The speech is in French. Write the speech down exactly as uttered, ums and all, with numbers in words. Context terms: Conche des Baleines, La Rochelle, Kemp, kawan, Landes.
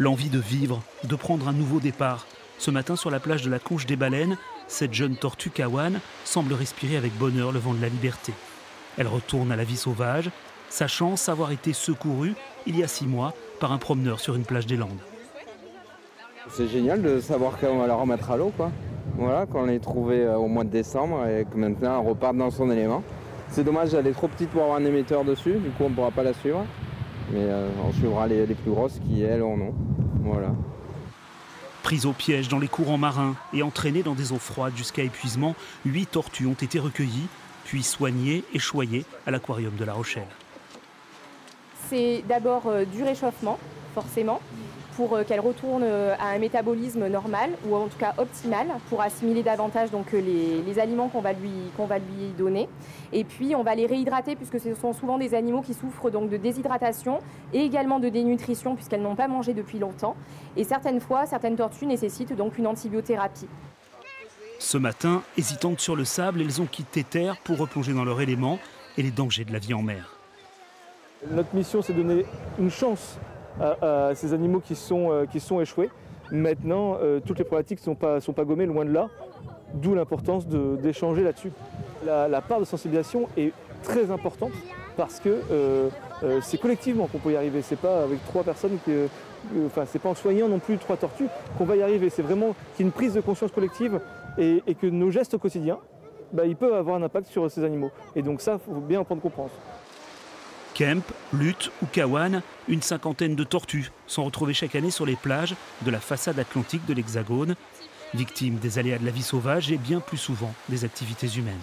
L'envie de vivre, de prendre un nouveau départ. Ce matin, sur la plage de la Conche des Baleines, cette jeune tortue kawan semble respirer avec bonheur le vent de la liberté. Elle retourne à la vie sauvage, sachant avoir été secourue il y a six mois par un promeneur sur une plage des Landes. C'est génial de savoir qu'on va la remettre à l'eau, quoi. Voilà, qu'on l'ait trouvée au mois de décembre et que maintenant elle repart dans son élément. C'est dommage, elle est trop petite pour avoir un émetteur dessus, du coup on ne pourra pas la suivre. Mais euh, on suivra les, les plus grosses qui, elles, en ont. Voilà. Prises au piège dans les courants marins et entraînées dans des eaux froides jusqu'à épuisement, huit tortues ont été recueillies, puis soignées et choyées à l'aquarium de La Rochelle. C'est d'abord euh, du réchauffement, forcément, pour euh, qu'elles retournent euh, à un métabolisme normal, ou en tout cas optimal, pour assimiler davantage donc, les, les aliments qu'on va, qu'on va lui donner. Et puis on va les réhydrater, puisque ce sont souvent des animaux qui souffrent donc, de déshydratation et également de dénutrition, puisqu'elles n'ont pas mangé depuis longtemps. Et certaines fois, certaines tortues nécessitent donc une antibiothérapie. Ce matin, hésitantes sur le sable, elles ont quitté terre pour replonger dans leur élément et les dangers de la vie en mer. Notre mission, c'est de donner une chance à, à ces animaux qui sont, euh, qui sont échoués. Maintenant, euh, toutes les problématiques ne sont pas, sont pas gommées, loin de là, d'où l'importance d'échanger là-dessus. La, la part de sensibilisation est très importante parce que euh, euh, c'est collectivement qu'on peut y arriver. C'est pas avec trois personnes, que, euh, enfin, c'est pas en soignant non plus trois tortues qu'on va y arriver. C'est vraiment qu'il y ait une prise de conscience collective et, et que nos gestes au quotidien, bah, ils peuvent avoir un impact sur ces animaux. Et donc ça, il faut bien en prendre conscience. Kemp, luth ou kawan, une cinquantaine de tortues sont retrouvées chaque année sur les plages de la façade atlantique de l'Hexagone, victimes des aléas de la vie sauvage et bien plus souvent des activités humaines.